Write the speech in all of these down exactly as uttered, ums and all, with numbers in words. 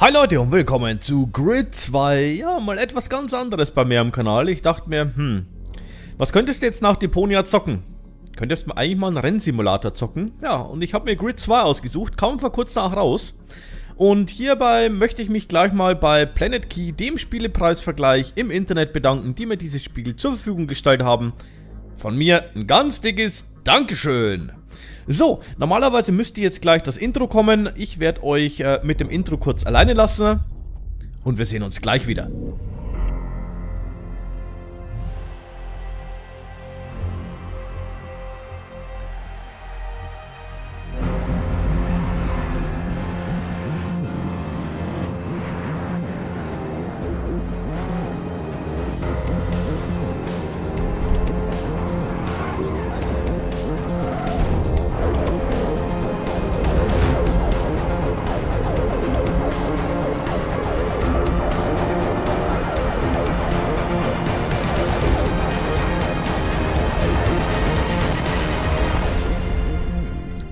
Hi Leute und willkommen zu Grid zwei, ja mal etwas ganz anderes bei mir am Kanal. Ich dachte mir, hm, was könntest du jetzt nach Deponia zocken? Könntest du eigentlich mal einen Rennsimulator zocken? Ja, und ich habe mir Grid zwei ausgesucht, kam vor kurz nach raus. Und hierbei möchte ich mich gleich mal bei Planet Key, dem Spielepreisvergleich im Internet bedanken, die mir dieses Spiel zur Verfügung gestellt haben. Von mir ein ganz dickes Dankeschön! So, normalerweise müsste jetzt gleich das Intro kommen. Ich werde euch äh, mit dem Intro kurz alleine lassen und wir sehen uns gleich wieder.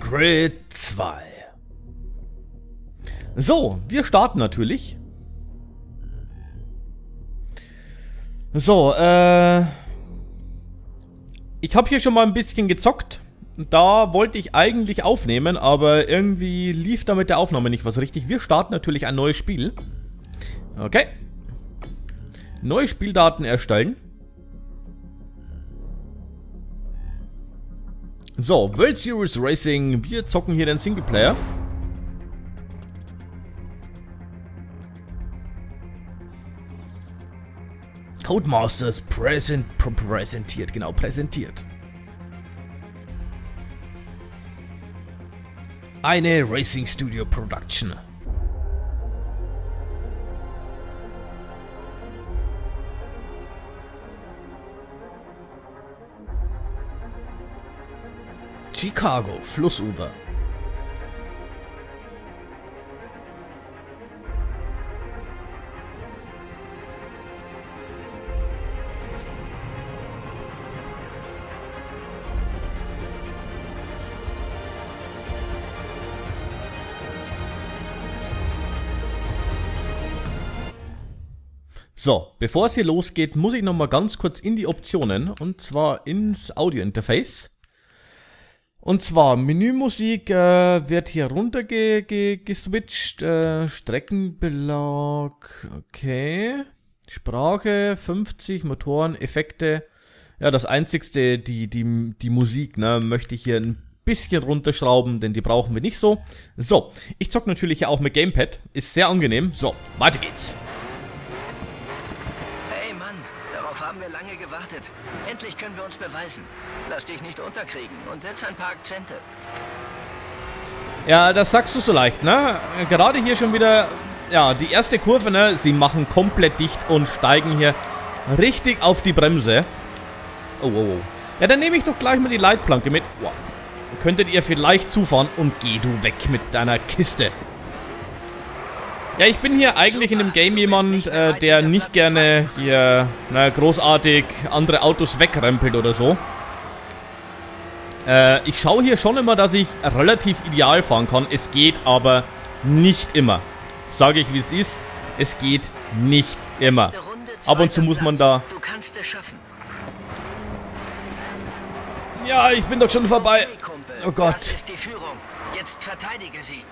Grid zwei. So, wir starten natürlich. So, äh... ich habe hier schon mal ein bisschen gezockt. Da wollte ich eigentlich aufnehmen, aber irgendwie lief da mit der Aufnahme nicht was richtig. Wir starten natürlich ein neues Spiel. Okay. Neue Spieldaten erstellen. So, World Series Racing, wir zocken hier den Singleplayer. Codemasters präsent, pr präsentiert, genau, präsentiert. Eine Racing Studio Production. Chicago Flussufer. So, bevor es hier losgeht, muss ich noch mal ganz kurz in die Optionen und zwar ins Audio-Interface. Und zwar Menümusik äh, wird hier runter ge ge geswitcht, äh, Streckenbelag, okay, Sprache, fünfzig, Motoren, Effekte. Ja, das einzigste, die, die, die Musik, ne, möchte ich hier ein bisschen runterschrauben, denn die brauchen wir nicht so. So, ich zocke natürlich ja auch mit Gamepad, ist sehr angenehm. So, weiter geht's. Hey Mann, darauf haben wir lange gewartet. Endlich können wir uns beweisen. Lass dich nicht unterkriegen und setz ein paar Akzente. Ja, das sagst du so leicht, ne? Gerade hier schon wieder, ja, die erste Kurve, ne? Sie machen komplett dicht und steigen hier richtig auf die Bremse. Oh, oh, oh. Ja, dann nehme ich doch gleich mal die Leitplanke mit. Wow. Könntet ihr vielleicht zufahren und geh du weg mit deiner Kiste. Ja, ich bin hier eigentlich in dem Game jemand, äh, der nicht gerne hier na, großartig andere Autos wegrempelt oder so. Äh, ich schaue hier schon immer, dass ich relativ ideal fahren kann. Es geht aber nicht immer. Sage ich, wie es ist. Es geht nicht immer. Ab und zu muss man da... Ja, ich bin doch schon vorbei. Oh Gott. Jetzt verteidige sie.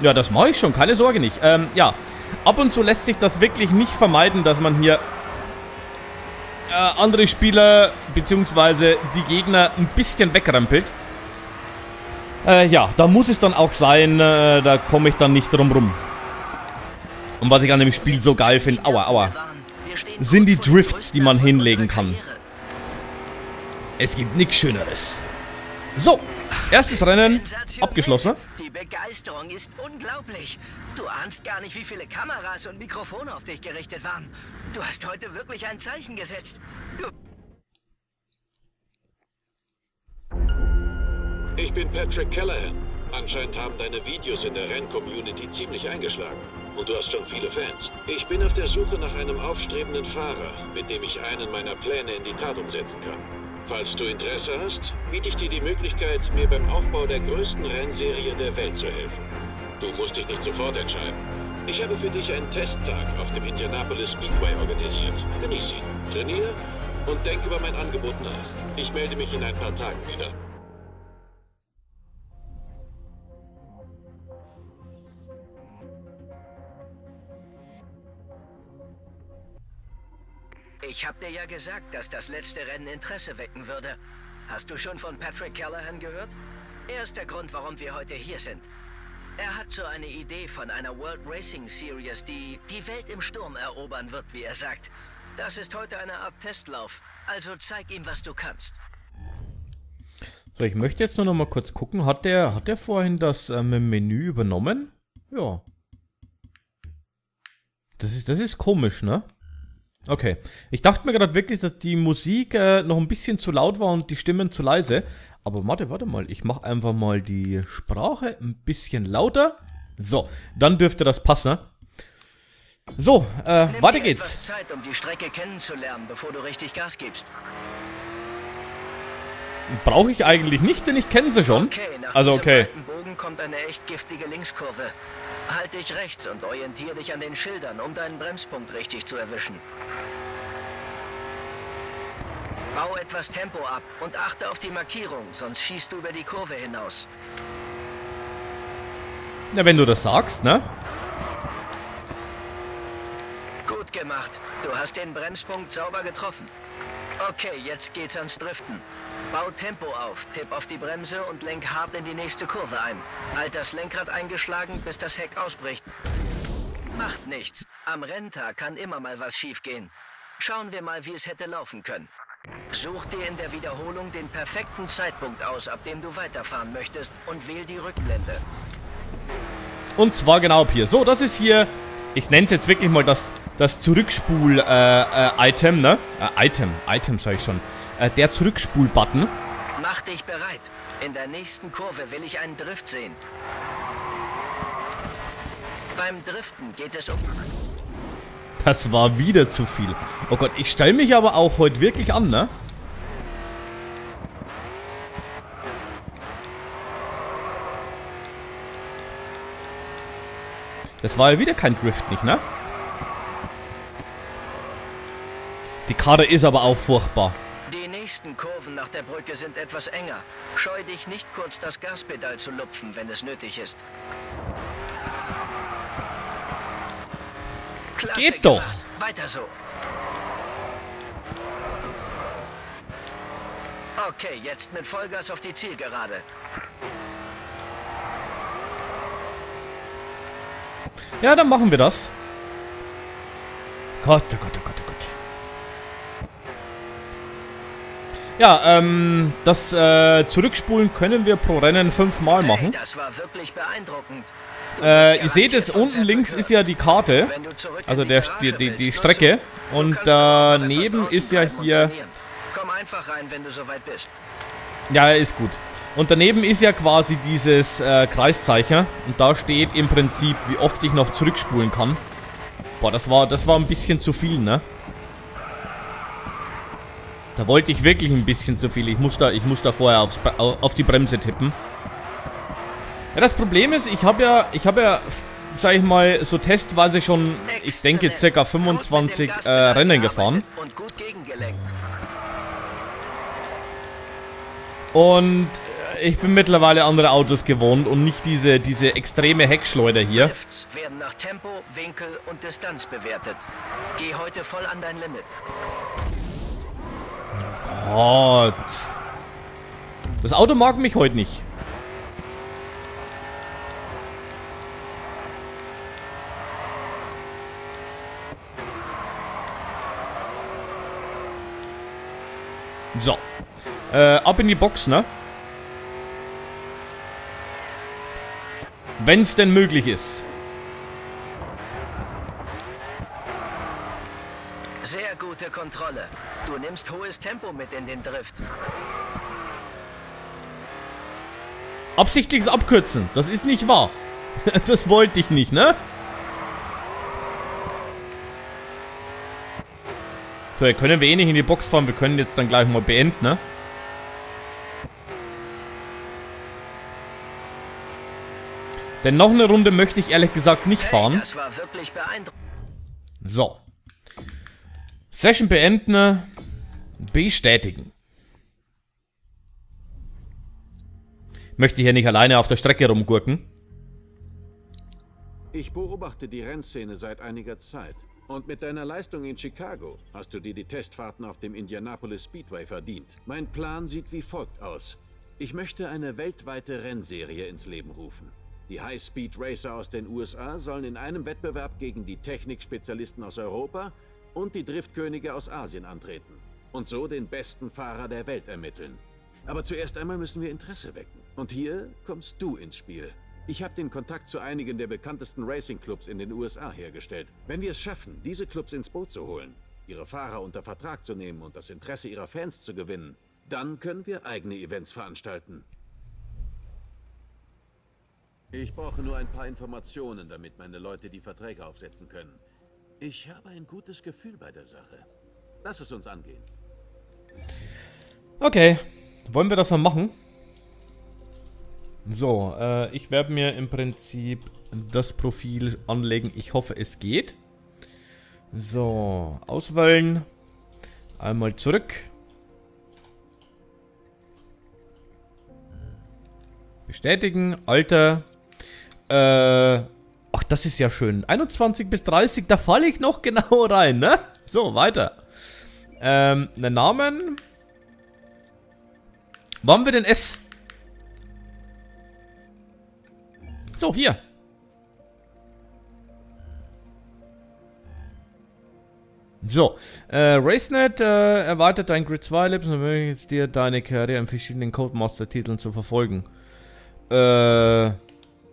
Ja, das mache ich schon, keine Sorge nicht. Ähm, ja, ab und zu lässt sich das wirklich nicht vermeiden, dass man hier äh, andere Spieler bzw. die Gegner ein bisschen wegrempelt. Äh, ja, da muss es dann auch sein, äh, da komme ich dann nicht drum rum. Und was ich an dem Spiel so geil finde, aua, aua, sind die Drifts, die man hinlegen kann. Es gibt nichts Schöneres. So, erstes Rennen abgeschlossen. Die Begeisterung ist unglaublich. Du ahnst gar nicht, wie viele Kameras und Mikrofone auf dich gerichtet waren. Du hast heute wirklich ein Zeichen gesetzt. Du ich bin Patrick Callahan. Anscheinend haben deine Videos in der Renn-Community ziemlich eingeschlagen. Und du hast schon viele Fans. Ich bin auf der Suche nach einem aufstrebenden Fahrer, mit dem ich einen meiner Pläne in die Tat umsetzen kann. Falls du Interesse hast, biete ich dir die Möglichkeit, mir beim Aufbau der größten Rennserie der Welt zu helfen. Du musst dich nicht sofort entscheiden. Ich habe für dich einen Testtag auf dem Indianapolis Speedway organisiert. Genieß ihn, trainier und denk über mein Angebot nach. Ich melde mich in ein paar Tagen wieder. Ich hab dir ja gesagt, dass das letzte Rennen Interesse wecken würde. Hast du schon von Patrick Callahan gehört? Er ist der Grund, warum wir heute hier sind. Er hat so eine Idee von einer World Racing Series, die die Welt im Sturm erobern wird, wie er sagt. Das ist heute eine Art Testlauf, also zeig ihm, was du kannst. So, ich möchte jetzt nur noch mal kurz gucken. Hat der, hat der vorhin das ähm, Menü übernommen? Ja. Das ist, das ist komisch, ne? Okay, ich dachte mir gerade wirklich, dass die Musik äh, noch ein bisschen zu laut war und die Stimmen zu leise. Aber warte, warte mal, ich mache einfach mal die Sprache ein bisschen lauter. So, dann dürfte das passen. So, äh, Nimm weiter geht's. Etwas Zeit, um die Strecke kennenzulernen, bevor du richtig Gas gibst. Brauche ich eigentlich nicht, denn ich kenne sie schon. Okay, nach also okay. Nach dem Bogen kommt eine echt giftige Linkskurve. Halt dich rechts und orientiere dich an den Schildern, um deinen Bremspunkt richtig zu erwischen. Bau etwas Tempo ab und achte auf die Markierung, sonst schießt du über die Kurve hinaus. Na, wenn du das sagst, ne? Gut gemacht. Du hast den Bremspunkt sauber getroffen. Okay, jetzt geht's ans Driften. Bau Tempo auf, tipp auf die Bremse und lenk hart in die nächste Kurve ein. Halt das Lenkrad eingeschlagen, bis das Heck ausbricht. Macht nichts. Am Renntag kann immer mal was schief gehen. Schauen wir mal, wie es hätte laufen können. Such dir in der Wiederholung den perfekten Zeitpunkt aus, ab dem du weiterfahren möchtest, und wähl die Rückblende. Und zwar genau ab hier. So, das ist hier, ich nenne es jetzt wirklich mal das... Das Zurückspul-Item, äh, äh, ne? Äh, Item, Item sag ich schon. Äh, der Zurückspul-Button. Mach dich bereit. In der nächsten Kurve will ich einen Drift sehen. Beim Driften geht es um... Das war wieder zu viel. Oh Gott, ich stelle mich aber auch heute wirklich an, ne? Das war ja wieder kein Drift, nicht, ne? Die Karte ist aber auch furchtbar. Die nächsten Kurven nach der Brücke sind etwas enger. Scheu dich nicht, kurz das Gaspedal zu lupfen, wenn es nötig ist. Klasse Geht doch! Gemacht. Weiter so. Okay, jetzt mit Vollgas auf die Zielgerade. Ja, dann machen wir das. Gott, oh Gott, oh Gott, oh Gott. Ja, ähm, das äh, Zurückspulen können wir pro Rennen fünfmal machen. Hey, das war wirklich beeindruckend. Äh, ihr seht es, unten links ist ja die Karte, also der, die, die, die Strecke. Und daneben ist ja hier... Komm einfach rein, wenn du soweit bist. Ja, ist gut. Und daneben ist ja quasi dieses äh, Kreiszeichen. Und da steht im Prinzip, wie oft ich noch zurückspulen kann. Boah, das war, das war ein bisschen zu viel, ne? Da wollte ich wirklich ein bisschen zu viel. Ich muss da, ich muss da vorher aufs, auf die Bremse tippen. Ja, das Problem ist, ich habe ja, ich habe ja, sag ich mal, so testweise schon, ich denke, ca. fünfundzwanzig äh, Rennen gefahren. Und ich bin mittlerweile andere Autos gewohnt und nicht diese, diese extreme Heckschleuder hier. Drifts werden nach Tempo, Winkel und Distanz bewertet. Geh heute voll an dein Limit. Gott. Das Auto mag mich heute nicht. So. Äh, ab in die Box, ne? Wenn's denn möglich ist. Sehr gute Kontrolle. Du nimmst hohes Tempo mit in den Drift. Absichtliches Abkürzen. Das ist nicht wahr. Das wollte ich nicht, ne? So, hier können wir eh nicht in die Box fahren. Wir können jetzt dann gleich mal beenden, ne? Denn noch eine Runde möchte ich ehrlich gesagt nicht fahren. So. Session beenden. Bestätigen. Möchte hier nicht alleine auf der Strecke rumgurken. Ich beobachte die Rennszene seit einiger Zeit. Und mit deiner Leistung in Chicago hast du dir die Testfahrten auf dem Indianapolis Speedway verdient. Mein Plan sieht wie folgt aus. Ich möchte eine weltweite Rennserie ins Leben rufen. Die High-Speed-Racer aus den U S A sollen in einem Wettbewerb gegen die Technikspezialisten aus Europa und die Driftkönige aus Asien antreten und so den besten Fahrer der Welt ermitteln. Aber zuerst einmal müssen wir Interesse wecken. Und hier kommst du ins Spiel. Ich habe den Kontakt zu einigen der bekanntesten Racing-Clubs in den U S A hergestellt. Wenn wir es schaffen, diese Clubs ins Boot zu holen, ihre Fahrer unter Vertrag zu nehmen und das Interesse ihrer Fans zu gewinnen, dann können wir eigene Events veranstalten. Ich brauche nur ein paar Informationen, damit meine Leute die Verträge aufsetzen können. Ich habe ein gutes Gefühl bei der Sache. Lass es uns angehen. Okay, wollen wir das mal machen? So, äh, ich werde mir im Prinzip das Profil anlegen. Ich hoffe, es geht. So, auswählen. Einmal zurück. Bestätigen. Alter. Äh, ach, das ist ja schön. einundzwanzig bis dreißig, da falle ich noch genau rein, ne? So, weiter. Ähm, den Namen. Wo haben wir denn S? So, hier. So, äh, Racenet äh, erweitert dein Grid zwei Labs und ermöglicht dir, deine Karriere in verschiedenen Codemaster-Titeln zu verfolgen. Äh,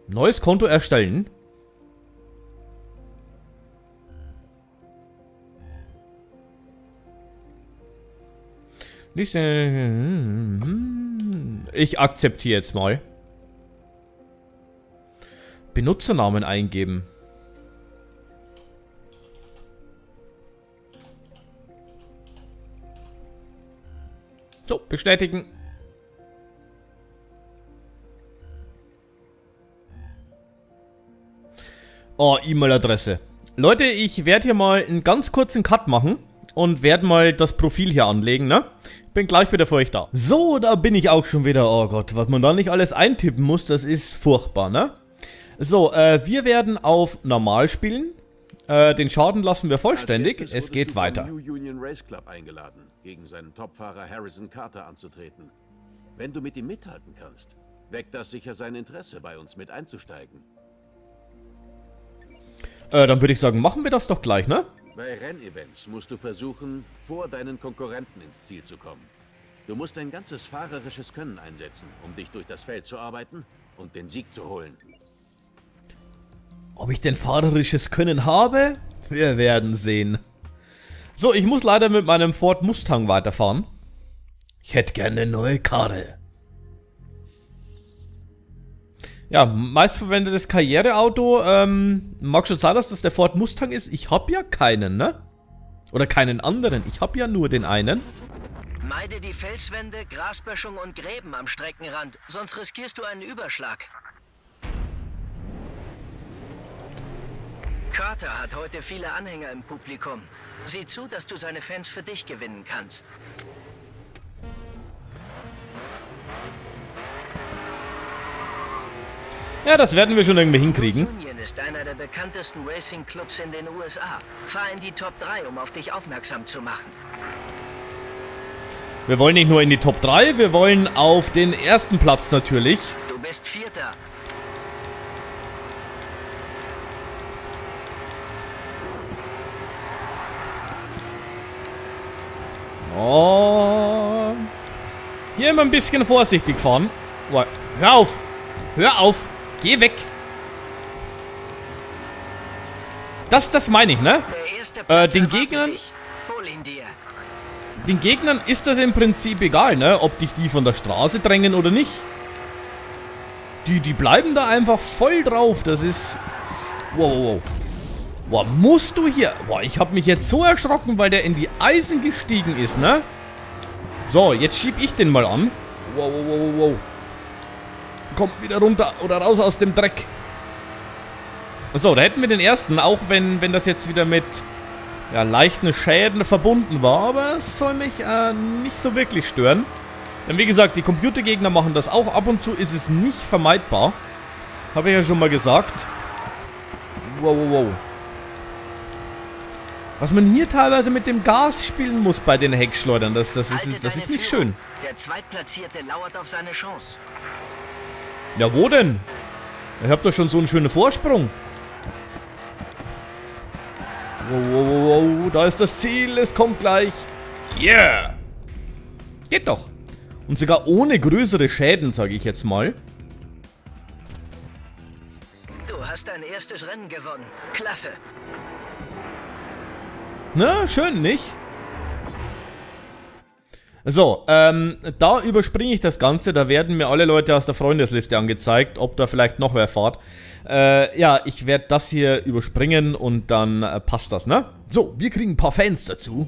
neues Konto erstellen. Ich akzeptiere jetzt mal. Benutzernamen eingeben. So, bestätigen. Oh, E-Mail-Adresse. Leute, ich werde hier mal einen ganz kurzen Cut machen und werde mal das Profil hier anlegen, ne? Bin gleich wieder für euch da. So, da bin ich auch schon wieder. Oh Gott, was man da nicht alles eintippen muss, das ist furchtbar, ne? So, äh, wir werden auf normal spielen. Äh, den Schaden lassen wir vollständig. Es geht weiter. New Union Race Club eingeladen, gegen seinen Topfahrer Harrison Carter anzutreten. Wenn du mit ihm mithalten kannst, weckt das sicher sein Interesse, bei uns mit einzusteigen. Äh, dann würde ich sagen, machen wir das doch gleich, ne? Bei Rennevents musst du versuchen, vor deinen Konkurrenten ins Ziel zu kommen. Du musst dein ganzes fahrerisches Können einsetzen, um dich durch das Feld zu arbeiten und den Sieg zu holen. Ob ich denn fahrerisches Können habe? Wir werden sehen. So, ich muss leider mit meinem Ford Mustang weiterfahren. Ich hätte gerne eine neue Karre. Ja, meistverwendetes Karriereauto. Ähm, mag schon sein, dass das der Ford Mustang ist. Ich habe ja keinen, ne? Oder keinen anderen. Ich habe ja nur den einen. Meide die Felswände, Grasböschung und Gräben am Streckenrand. Sonst riskierst du einen Überschlag. Carter hat heute viele Anhänger im Publikum. Sieh zu, dass du seine Fans für dich gewinnen kannst. Ja, das werden wir schon irgendwie hinkriegen. Union ist einer der bekanntesten Racing-Clubs in den U S A. Fahr in die Top drei, um auf dich aufmerksam zu machen. Wir wollen nicht nur in die Top drei, wir wollen auf den ersten Platz natürlich. Du bist Vierter. Oh. Hier immer ein bisschen vorsichtig fahren. Oh, hör auf! Hör auf! Geh weg! Das, das meine ich, ne? Äh, den Gegnern... Den Gegnern ist das im Prinzip egal, ne? Ob dich die von der Straße drängen oder nicht. Die, die bleiben da einfach voll drauf. Das ist... Wow, wow. Boah, musst du hier... Boah, ich habe mich jetzt so erschrocken, weil der in die Eisen gestiegen ist, ne? So, jetzt schieb ich den mal an. Wow, wow, wow, wow. Kommt wieder runter oder raus aus dem Dreck. So, da hätten wir den ersten, auch wenn, wenn das jetzt wieder mit ja, leichten Schäden verbunden war. Aber es soll mich äh, nicht so wirklich stören. Denn wie gesagt, die Computergegner machen das auch. Ab und zu ist es nicht vermeidbar. Habe ich ja schon mal gesagt. Wow, wow, wow. Was man hier teilweise mit dem Gas spielen muss bei den Heckschleudern, das, das ist, das ist nicht schön. Der Zweitplatzierte lauert auf seine Chance. Ja, wo denn? Ich hab doch schon so einen schönen Vorsprung. Wow, wow, wow, wow, da ist das Ziel, es kommt gleich. Yeah! Geht doch. Und sogar ohne größere Schäden, sage ich jetzt mal. Du hast dein erstes Rennen gewonnen. Klasse. Na, schön, nicht? So, ähm, da überspringe ich das Ganze. Da werden mir alle Leute aus der Freundesliste angezeigt, ob da vielleicht noch wer fährt. Äh, ja, ich werde das hier überspringen und dann äh, passt das, ne? So, wir kriegen ein paar Fans dazu.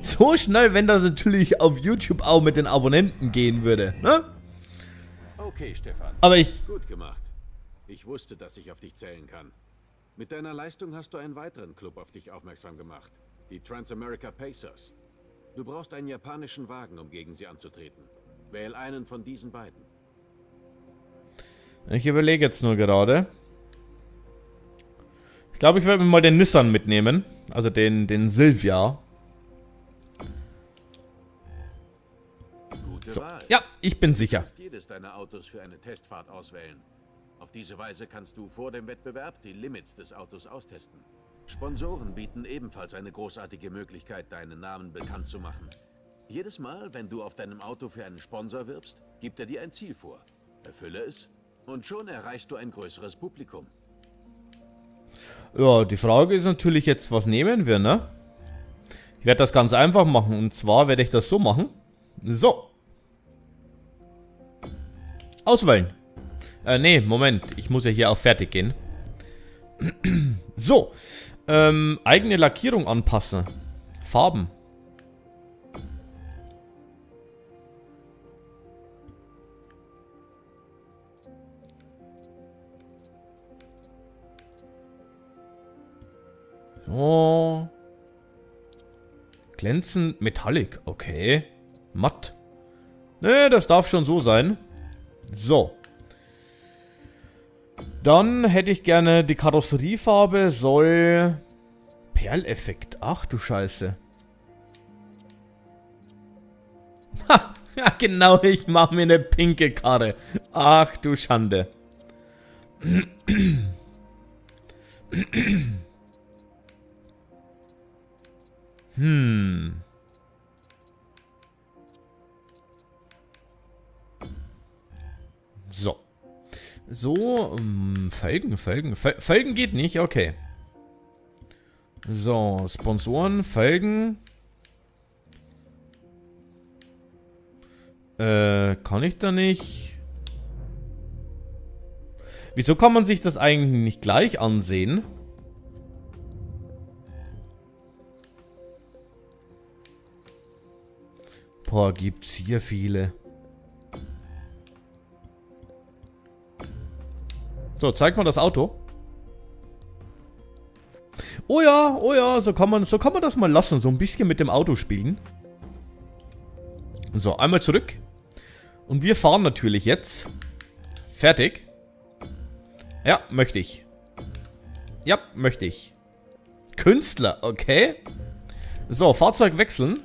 So schnell, wenn das natürlich auf YouTube auch mit den Abonnenten gehen würde, ne? Okay, Stefan. Aber ich... Gut gemacht. Ich wusste, dass ich auf dich zählen kann. Mit deiner Leistung hast du einen weiteren Club auf dich aufmerksam gemacht. Die Transamerica Pacers. Du brauchst einen japanischen Wagen, um gegen sie anzutreten. Wähl einen von diesen beiden. Ich überlege jetzt nur gerade. Ich glaube, ich werde mir mal den Nissan mitnehmen. Also den, den Silvia. Gute Wahl. Ja, ich bin sicher. Du kannst jedes deiner Autos für eine Testfahrt auswählen. Auf diese Weise kannst du vor dem Wettbewerb die Limits des Autos austesten. Sponsoren bieten ebenfalls eine großartige Möglichkeit, deinen Namen bekannt zu machen. Jedes Mal, wenn du auf deinem Auto für einen Sponsor wirbst, gibt er dir ein Ziel vor. Erfülle es und schon erreichst du ein größeres Publikum. Ja, die Frage ist natürlich jetzt, was nehmen wir, ne? Ich werde das ganz einfach machen und zwar werde ich das so machen. So. Auswählen. Äh, nee, Moment. Ich muss ja hier auf Fertig gehen. So. Ähm, eigene Lackierung anpassen. Farben. So. Glänzend Metallic. Okay. Matt. Nee, das darf schon so sein. So. Dann hätte ich gerne die Karosseriefarbe soll Perleffekt. Ach du Scheiße. Ha, ja genau, ich mache mir eine pinke Karre. Ach du Schande. Hm. So. So, ähm, Felgen, Felgen, Fel- Felgen geht nicht, okay. So, Sponsoren, Felgen. Äh, kann ich da nicht? Wieso kann man sich das eigentlich nicht gleich ansehen? Boah, gibt's hier viele. So, zeig mal das Auto. Oh ja, oh ja, so kann man, so kann man das mal lassen. So ein bisschen mit dem Auto spielen. So, einmal zurück. Und wir fahren natürlich jetzt. Fertig. Ja, möchte ich. Ja, möchte ich. Künstler, okay. So, Fahrzeug wechseln.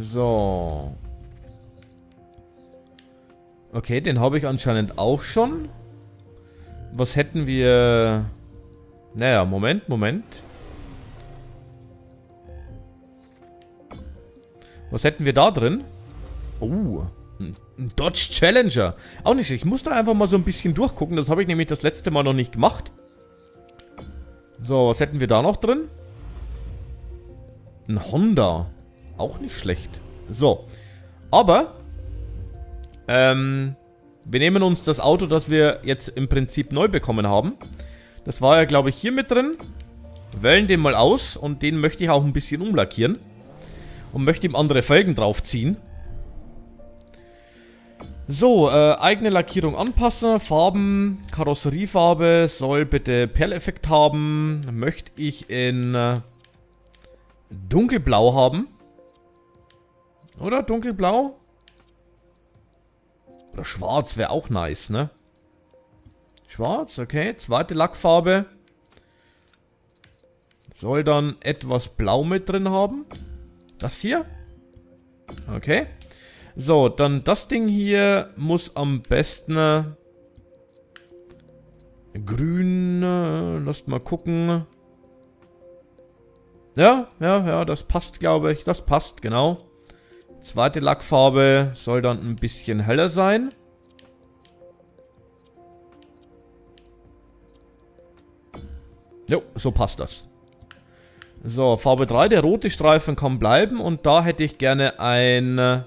So. Okay, den habe ich anscheinend auch schon. Was hätten wir... Naja, Moment, Moment. Was hätten wir da drin? Oh, ein Dodge Challenger. Auch nicht, ich muss da einfach mal so ein bisschen durchgucken. Das habe ich nämlich das letzte Mal noch nicht gemacht. So, was hätten wir da noch drin? Ein Honda. Auch nicht schlecht. So. Aber ähm, wir nehmen uns das Auto, das wir jetzt im Prinzip neu bekommen haben. Das war ja, glaube ich, hier mit drin. wellen den mal aus und den möchte ich auch ein bisschen umlackieren. Und möchte ihm andere Felgen draufziehen. So, äh, eigene Lackierung anpassen, Farben, Karosseriefarbe soll bitte Perleffekt haben. Möchte ich in äh, dunkelblau haben. Oder dunkelblau? Oder schwarz wäre auch nice, ne? Schwarz, okay. Zweite Lackfarbe. Soll dann etwas Blau mit drin haben. Das hier. Okay. So, dann das Ding hier muss am besten grün. Lasst mal gucken. Ja, ja, ja, das passt, glaube ich. Das passt, genau. Zweite Lackfarbe soll dann ein bisschen heller sein. Jo, so passt das. So, Farbe drei, der rote Streifen kann bleiben und da hätte ich gerne ein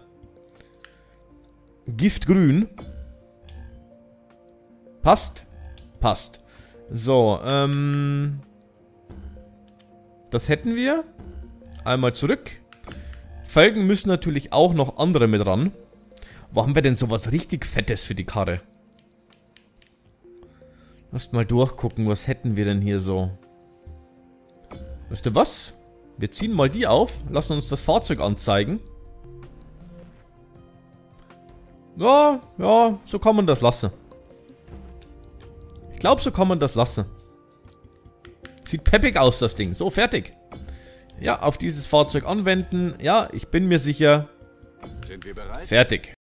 Giftgrün. Passt? Passt. So, ähm... das hätten wir. Einmal zurück. Felgen müssen natürlich auch noch andere mit ran. Wo haben wir denn sowas richtig Fettes für die Karre? Lasst mal durchgucken, was hätten wir denn hier so? Wisst ihr was? Wir ziehen mal die auf, lassen uns das Fahrzeug anzeigen. Ja, ja, so kann man das lassen. Ich glaube, so kann man das lassen. Sieht peppig aus, das Ding. So, fertig. Ja, auf dieses Fahrzeug anwenden. Ja, ich bin mir sicher. Sind wir bereit? Fertig.